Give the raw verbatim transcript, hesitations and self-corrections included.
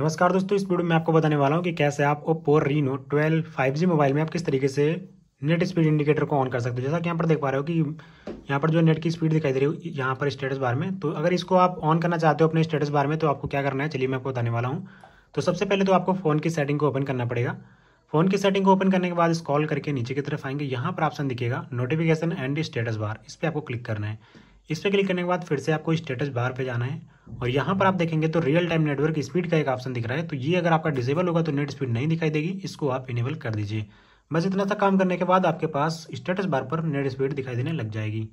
नमस्कार दोस्तों, इस वीडियो में आपको बताने वाला हूं कि कैसे आप Oppo Reno twelve five G mobile में आप किस तरीके से नेट स्पीड इंडिकेटर को ऑन कर सकते हो। जैसा कि यहाँ पर देख पा रहे हो कि यहाँ पर जो नेट की स्पीड दिखाई दे रही है यहाँ पर स्टेटस बार में, तो अगर इसको आप ऑन करना चाहते हो अपने स्टेटस बार में तो आपको क्या करना है चलिए मैं आपको बताने वाला हूँ। तो सबसे पहले तो आपको फ़ोन की सेटिंग को ओपन करना पड़ेगा। फ़ोन की सेटिंग को ओपन करने के बाद स्क्रॉल करके नीचे की तरफ आएंगे, यहाँ पर ऑप्शन दिखेगा नोटिफिकेशन एंड स्टेटस बार, इस पर आपको क्लिक करना है। इस पर क्लिक करने के बाद फिर से आपको स्टेटस बार पे जाना है और यहाँ पर आप देखेंगे तो रियल टाइम नेटवर्क स्पीड का एक ऑप्शन दिख रहा है, तो ये अगर आपका डिसेबल होगा तो नेट स्पीड नहीं दिखाई देगी, इसको आप इनेबल कर दीजिए। बस इतना सा काम करने के बाद आपके पास स्टेटस बार पर नेट स्पीड दिखाई देने लग जाएगी।